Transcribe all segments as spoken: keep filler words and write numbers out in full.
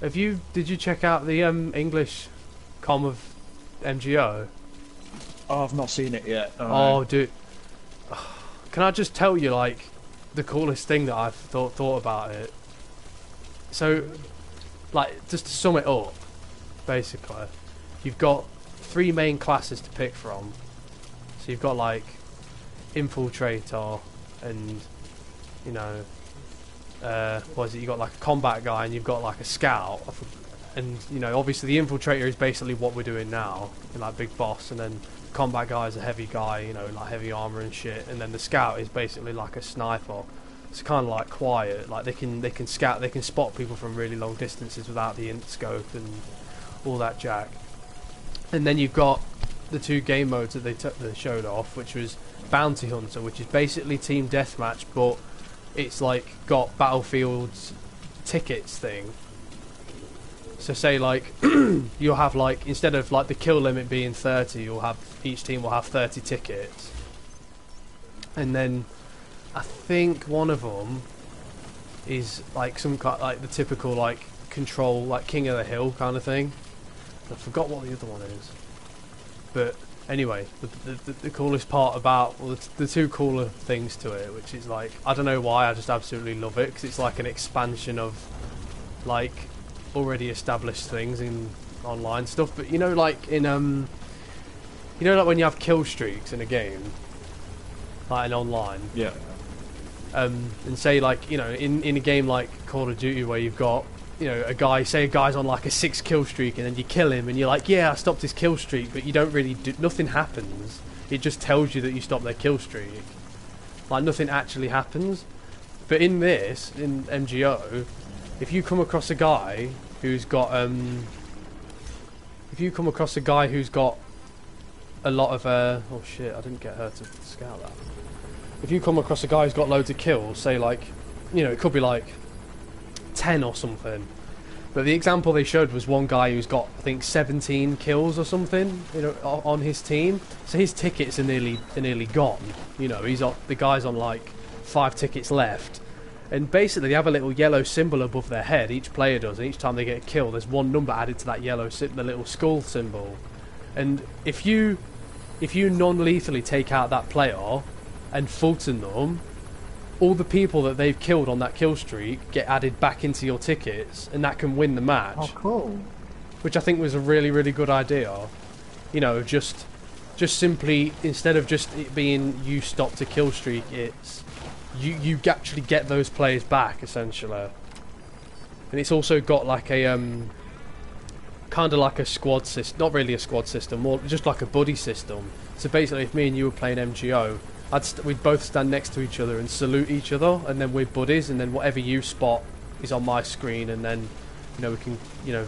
Have you? Did you check out the um, English com of M G O? Oh, I've not seen it yet. No, oh, no. Dude. Can I just tell you, like, the coolest thing that I've thought thought about it? So, like, just to sum it up, basically, you've got three main classes to pick from. So you've got, like, Infiltrator and, you know, uh, what is it? You've got, like, a combat guy and you've got, like, a scout. And, you know, obviously the Infiltrator is basically what we're doing now, in, like, Big Boss, and then combat guy is a heavy guy, you know, like heavy armor and shit, and then the scout is basically like a sniper. It's kind of like quiet, like they can they can scout, they can spot people from really long distances without the int scope and all that jack. And then you've got the two game modes that they took they showed off, which was Bounty Hunter, which is basically team deathmatch, but it's like got Battlefield's tickets thing. So say, like, you'll have, like, instead of, like, the kill limit being thirty, you'll have, each team will have thirty tickets. And then I think one of them is, like, some kind of, like, the typical, like, control, like, King of the Hill kind of thing. I forgot what the other one is. But anyway, the, the, the coolest part about, well, the, the two cooler things to it, which is, like, I don't know why, I just absolutely love it, because it's, like, an expansion of, like, already established things in online stuff. But you know, like in um you know, like when you have kill streaks in a game, like in online, yeah, um and say, like, you know, in in a game like Call of Duty, where you've got, you know, a guy, say a guy's on like a six kill streak, and then you kill him and you're like, yeah, I stopped his kill streak, but you don't really do, nothing happens. It just tells you that you stopped their kill streak, like nothing actually happens. But in this, in M G O, if you come across a guy who's got um if you come across a guy who's got a lot of uh oh shit, I didn't get her to scout that. If you come across a guy who's got loads of kills, say, like, you know, it could be like ten or something. But the example they showed was one guy who's got, I think, seventeen kills or something, you know, on his team. So his tickets are nearly are nearly gone. You know, he's on, the guy's on like five tickets left. And basically, they have a little yellow symbol above their head. Each player does, and each time they get a kill, there's one number added to that yellow, the little skull symbol. And if you, if you non-lethally take out that player and Fulton them, all the people that they've killed on that kill streak get added back into your tickets, and that can win the match. Oh, cool! Which I think was a really, really good idea. You know, just, just simply instead of just it being you stopped a kill streak, it's You, you actually get those players back, essentially. And it's also got like a um, kind of like a squad system, not really a squad system, more just like a buddy system. So basically, if me and you were playing M G O, I'd st we'd both stand next to each other and salute each other, and then we're buddies, and then whatever you spot is on my screen, and then, you know, we can, you know,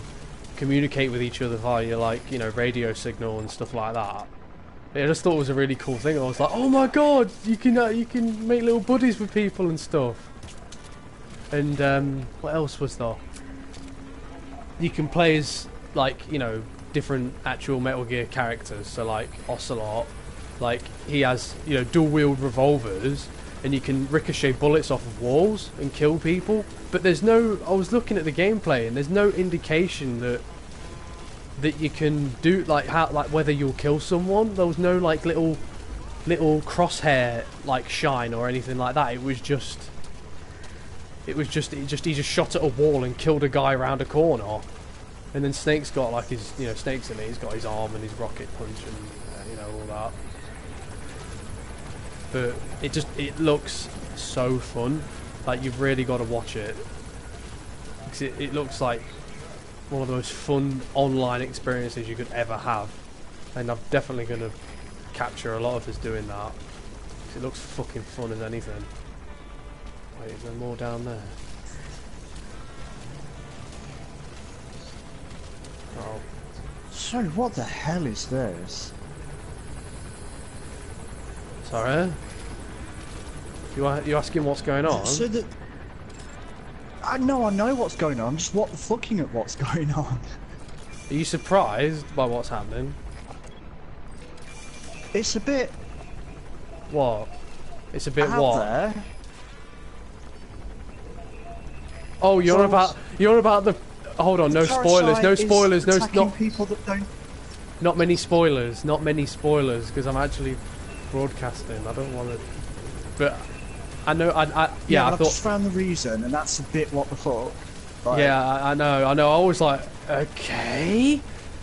communicate with each other via, like, you know, radio signal and stuff like that. I just thought it was a really cool thing. I was like, oh my god, you can uh, you can make little buddies with people and stuff. And um, what else was there? You can play as, like, you know, different actual Metal Gear characters. So like Ocelot, like he has, you know, dual wield revolvers, and you can ricochet bullets off of walls and kill people. But there's no, I was looking at the gameplay, and there's no indication that that you can do, like, how, like whether you'll kill someone. There was no like little little crosshair like shine or anything like that. It was just it was just it just he just shot at a wall and killed a guy around a corner. And then Snake's got like his, you know, Snake's in it, he's got his arm and his rocket punch and uh, you know, all that. But it just it looks so fun. Like, you've really got to watch it. Because it, it looks like one of the most fun online experiences you could ever have, and I'm definitely going to capture a lot of us doing that. It looks fucking fun as anything. Wait, is there more down there? Oh. Sorry, what the hell is this? Sorry? You are you asking what's going on? So the I know, I know what's going on, I'm just what, looking at what's going on. Are you surprised by what's happening? It's a bit... What? It's a bit out what? There. Oh, you're so about, you're about the Hold on, no spoilers, no spoilers, no not people that don't. Not many spoilers, not many spoilers, because I'm actually broadcasting. I don't want to, but I know. I, I yeah, yeah I thought, just found the reason, and that's a bit what the fuck. Right? Yeah, I, I know, I know. I was like, okay,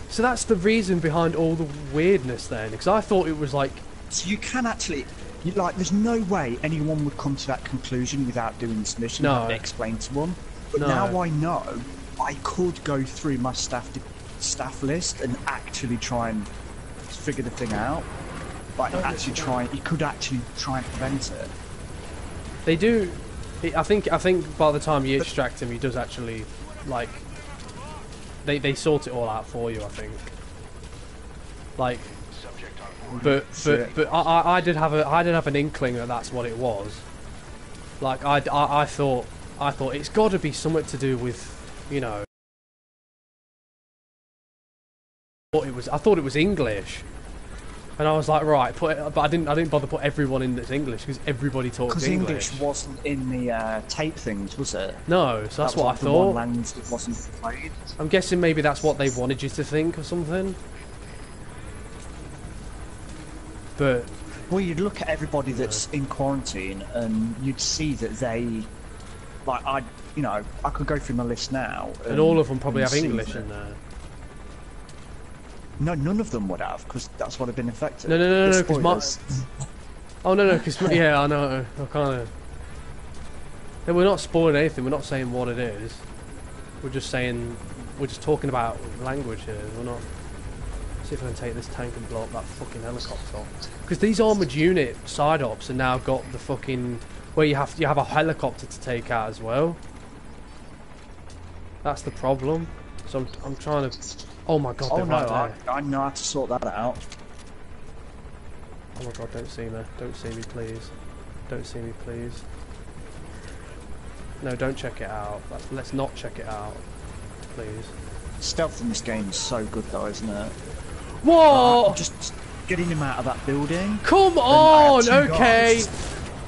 so that's the reason behind all the weirdness then, because I thought it was like. So you can actually. You, like, there's no way anyone would come to that conclusion without doing this mission. No. I've explained to one. But no. Now I know, I could go through my staff staff list and actually try and figure the thing out. Like, no, actually try. It could actually try and prevent it. They do. I think. I think by the time you but, extract him, he does actually, like. They they sort it all out for you. I think. Like. But but but I I did have a I did have an inkling that that's what it was. Like I, I, I thought I thought it's got to be something to do with, you know. I thought it was I thought it was English, and I was like right, put it, but I didn't I didn't bother put everyone in that's English because everybody talks English. Because English wasn't in the uh, tape things, was it? No, so that's what I thought. One language that wasn't played. I'm guessing maybe that's what they wanted you to think or something. But well, you'd look at everybody that's in quarantine, and you'd see that they, like I, you know, I could go through my list now, and, and all of them probably have English in there. No, none of them would have, because that's what they've been affected. No, no, no, no, because my. Oh no, no, because yeah, I know, I kind of. Then we're not spoiling anything. We're not saying what it is. We're just saying, we're just talking about language here. We're not. See if I can take this tank and blow up that fucking helicopter. Because these armoured unit side ops have now got the fucking where you have you have a helicopter to take out as well. That's the problem. So I'm I'm trying to. Oh my god! Oh no! Right I, I know how to sort that out. Oh my god! Don't see me! Don't see me, please! Don't see me, please! No! Don't check it out. That's, let's not check it out, please. Stealth in this game is so good though, isn't it? What? Uh, just getting him out of that building. Come on, okay,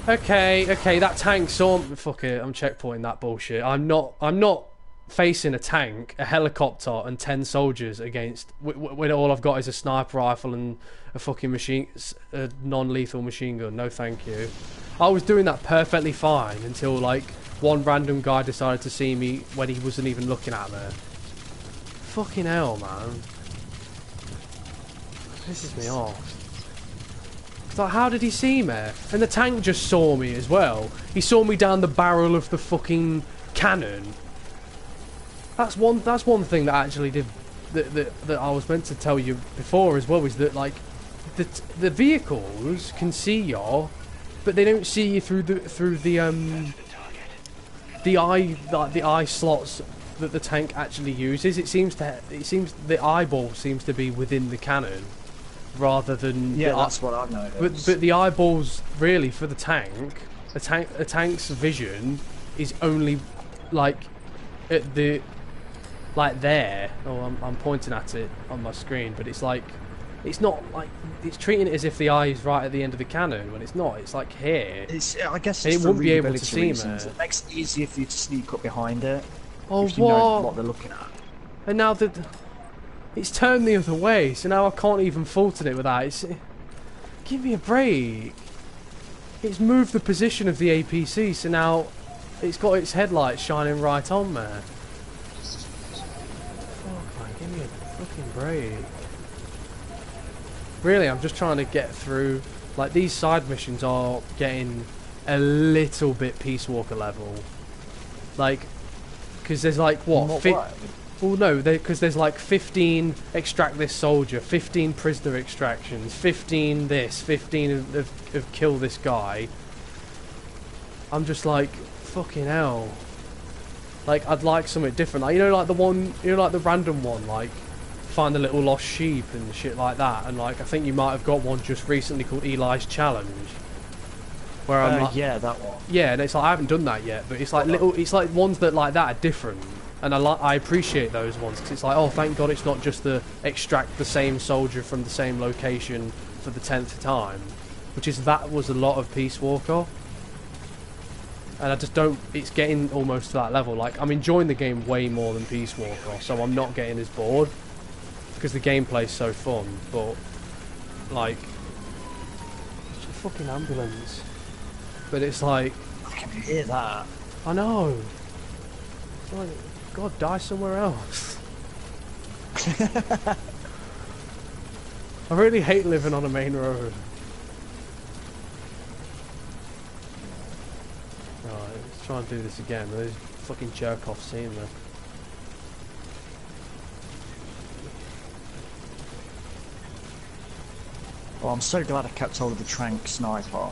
okay, okay. That tank saw. Fuck it, I'm checkpointing that bullshit. I'm not. I'm not facing a tank, a helicopter, and ten soldiers against. When all I've got is a sniper rifle and a fucking machine, a non-lethal machine gun. No, thank you. I was doing that perfectly fine until like one random guy decided to see me when he wasn't even looking at me. Fucking hell, man. Pisses me off. It's like, how did he see me? And the tank just saw me as well. He saw me down the barrel of the fucking cannon. That's one. That's one thing that I actually did. That that, that I was meant to tell you before as well is that like, the the vehicles can see you, but they don't see you through the through the um, the eye like the eye slots that the tank actually uses. It seems to. It seems the eyeball seems to be within the cannon, rather than yeah. That's what I've noticed. But but the eyeballs really for the tank. A tank a tank's vision is only like at the like there. Oh, I'm I'm pointing at it on my screen, but it's like it's not like it's treating it as if the eye is right at the end of the cannon when it's not. It's like here. It's I guess it's it wouldn't be able to see me. It makes it easier for you to sneak up behind it. Oh, if you what? Know what they're looking at. And now that it's turned the other way, so now I can't even fault it with that. It's, give me a break. It's moved the position of the A P C, so now it's got its headlights shining right on me. Fuck, man, give me a fucking break. Really, I'm just trying to get through. Like, these side missions are getting a little bit Peace Walker level. Like, because there's like what? Well, no, because there's like fifteen extract this soldier, fifteen prisoner extractions, fifteen this, fifteen of, of, of kill this guy. I'm just like fucking hell. Like I'd like something different. Like you know, like the one, you know, like the random one, like find the little lost sheep and shit like that. And like I think you might have got one just recently called Eli's Challenge. Where I'm uh, like, yeah, that one. Yeah, and it's like I haven't done that yet, but it's like little, it's like ones that like that are different, and I like I appreciate those ones because it's like, oh, thank God it's not just the extract the same soldier from the same location for the tenth time, which is that was a lot of Peace Walker. And I just don't, it's getting almost to that level. Like, I'm enjoying the game way more than Peace Walker, so I'm not getting as bored, because the gameplay's so fun, but, like, it's a fucking ambulance. But it's like, I can hear that. I know. It's like, God, die somewhere else. I really hate living on a main road. Try and do this again. Those fucking jerk off seeing there. Oh, I'm so glad I kept hold of the Trank sniper.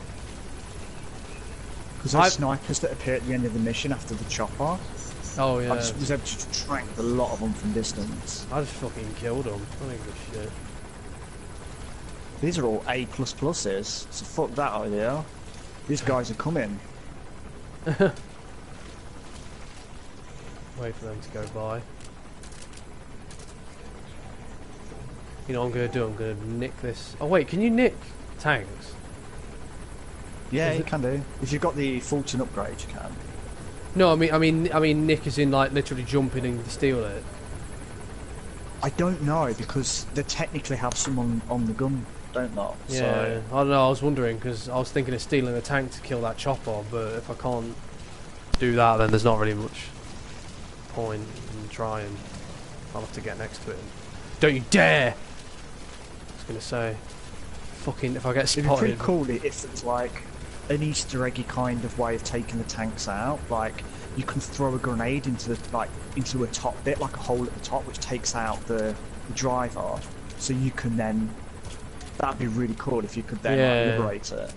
Because those snipers that appear at the end of the mission after the chopper. Oh yeah. I just was able to trank a lot of them from distance. I just fucking killed them. I don't give a shit. These are all A plus pluses. So fuck that idea. These guys are coming. Wait for them to go by. You know what I'm going to do? I'm going to nick this. Oh wait, can you nick tanks? Yeah, you can do. If you've got the Fulton upgrade, you can. No, I mean, I mean, I mean, nick is in like literally jumping and steal it. I don't know, because they technically have someone on the gun, don't they? Yeah, so. I don't know. I was wondering, because I was thinking of stealing a tank to kill that chopper, but if I can't do that, then there's not really much point in trying. I'll have to get next to it. Don't you dare! I was gonna say, fucking, if I get spotted. It'd be pretty cool if it's like an Easter eggy kind of way of taking the tanks out. Like you can throw a grenade into the like into a top bit, like a hole at the top, which takes out the, the driver. So you can then. That'd be really cool if you could then yeah. like, liberate it.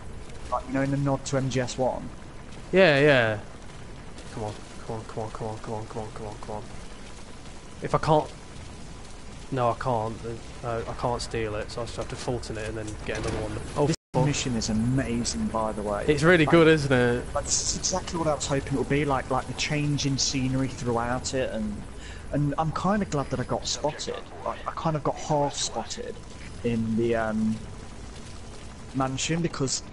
Like, you know, in the nod to M G S one. Yeah, yeah. Come on, come on, come on, come on, come on, come on, come on, come on. If I can't... No, I can't. Uh, I can't steal it, so I just have to Fulton it and then get another one. Oh, this fuck. Mission is amazing, by the way. It's really like, good, isn't it? Like, this is exactly what I was hoping it would be, like, like the change in scenery throughout it, and... And I'm kind of glad that I got spotted. Like, I kind of got half-spotted in the um, mansion, because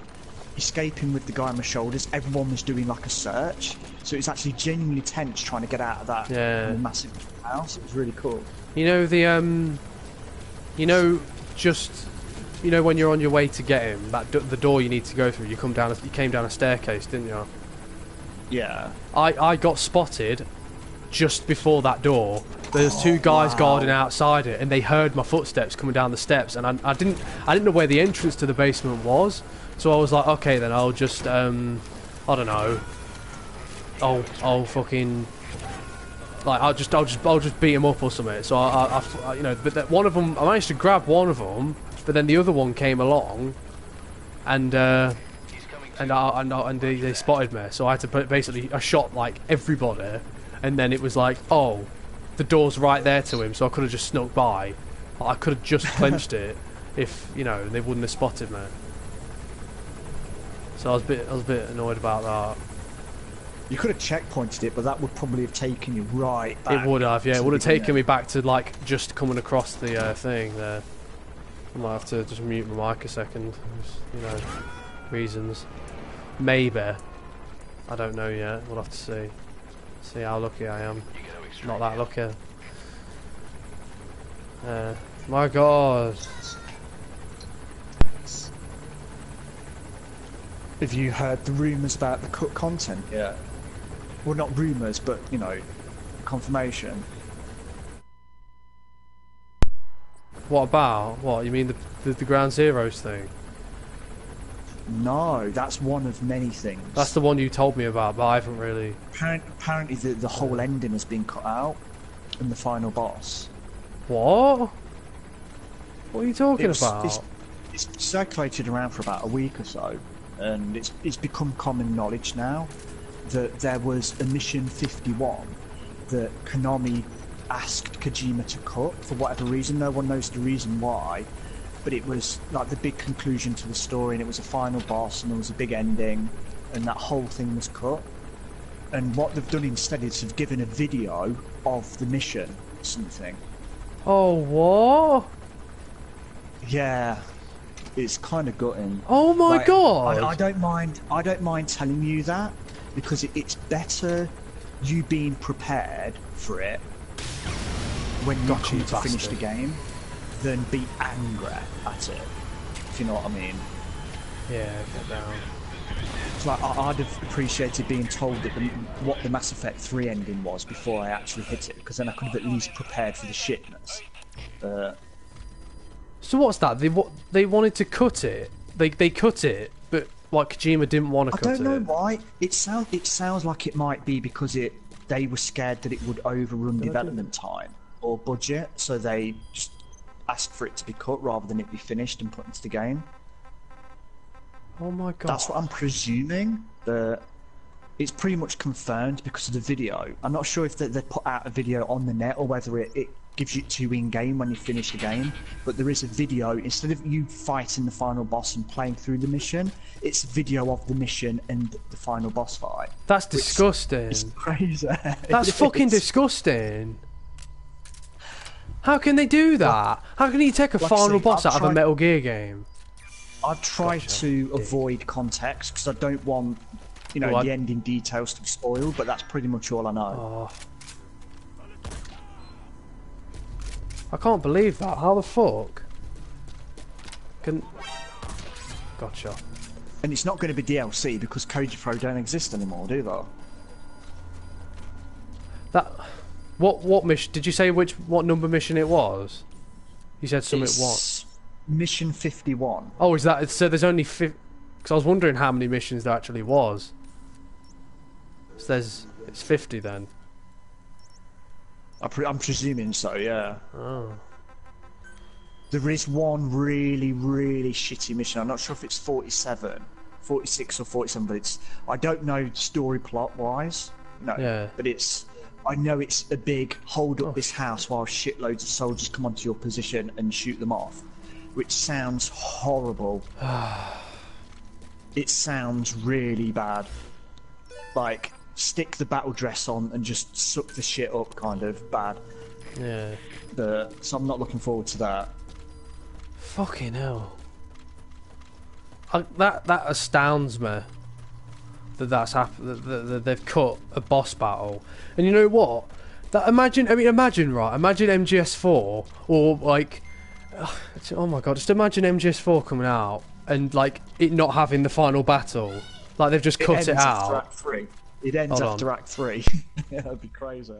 escaping with the guy on my shoulders, everyone was doing like a search, so it was actually genuinely tense trying to get out of that yeah. massive house. It was really cool. You know the um, you know, just you know when you're on your way to get him, that d the door you need to go through. You come down, you came down a staircase, didn't you? Yeah. I I got spotted just before that door. There's two guys oh, wow. guarding outside it, and they heard my footsteps coming down the steps, and I, I didn't, I didn't know where the entrance to the basement was, so I was like, okay, then I'll just, um, I don't know, I'll, I'll fucking, like, I'll just, I'll just, I'll just beat him up or something. So I, I, I you know, but that one of them, I managed to grab one of them, but then the other one came along, and, uh, and I, and, I, and they, they spotted me, so I had to put, basically, I shot like everybody, and then it was like, oh. The door's right there to him, so I could have just snuck by. I could have just clenched it if, you know, they wouldn't have spotted me. So I was a bit, I was a bit annoyed about that. You could have checkpointed it, but that would probably have taken you right back. It would have, yeah. It would have taken me back to, like, just coming across the uh, thing there. I might have to just mute my mic a second. You know, reasons. Maybe. I don't know yet. We'll have to see. See how lucky I am. Not that lucky. Uh, my God! Have you heard the rumours about the cut content? Yeah. Well, not rumours, but you know, confirmation. What about what? You mean the the, the Ground Zeroes thing? No, that's one of many things. That's the one you told me about, but I haven't really... Apparent, apparently the, the whole ending has been cut out, and the final boss. What? What are you talking it was, about? It's, it's circulated around for about a week or so, and it's, it's become common knowledge now that there was a Mission fifty-one that Konami asked Kojima to cut for whatever reason. No one knows the reason why. But it was like the big conclusion to the story, and it was a final boss, and there was a big ending, and that whole thing was cut. And what they've done instead is they've given a video of the mission or something. Oh, what? Yeah, it's kind of gutting. Oh my like, god! I, I don't mind. I don't mind telling you that because it's better you being prepared for it when you come to finish the game than be angry at it, if you know what I mean. Yeah, I get that. So like, I'd have appreciated being told that the, what the Mass Effect three ending was before I actually hit it, because then I could have at least prepared for the shitness. Uh, so what's that? They what they wanted to cut it. They they cut it, but like Kojima didn't want to cut it. I don't know why. It sounds it sounds like it might be because it they were scared that it would overrun development time or budget, so they just asked for it to be cut rather than it be finished and put into the game. Oh my god. That's what I'm presuming, but it's pretty much confirmed because of the video. I'm not sure if they, they put out a video on the net or whether it, it gives you two in-game when you finish the game, but there is a video. Instead of you fighting the final boss and playing through the mission, it's a video of the mission and the final boss fight. That's disgusting. It's crazy. That's fucking disgusting. How can they do that? How can you take a like final say, boss I've out tried... of a Metal Gear game? I've tried gotcha. to avoid context because I don't want, you know, well, the ending details to be spoiled. But that's pretty much all I know. Oh. I can't believe that. How the fuck? Can gotcha. And it's not going to be D L C because Koji Pro don't exist anymore, do they? That what what mission? Did you say which what number mission it was? You said something. It's... What? Mission fifty-one. Oh, is that so? There's only fifty. Because I was wondering how many missions there actually was. So there's it's fifty then. I pre I'm presuming so, yeah. Oh. There is one really, really shitty mission. I'm not sure if it's forty-seven, forty-six, or forty-seven, but it's I don't know story plot wise. No. Yeah. But it's. I know it's a big hold up oh. this house while shitloads of soldiers come onto your position and shoot them off. Which sounds horrible. It sounds really bad. Like, stick the battle dress on and just suck the shit up, kind of bad. Yeah. But, so I'm not looking forward to that. Fucking hell. I, that that astounds me. That that's happened. That, that, that they've cut a boss battle. And you know what? That imagine. I mean, imagine right. Imagine M G S four or like. Oh my god, just imagine M G S four coming out and like it not having the final battle. Like they've just cut it, it out. It ends after Act three. It ends Hold after on. Act three. That'd be crazy.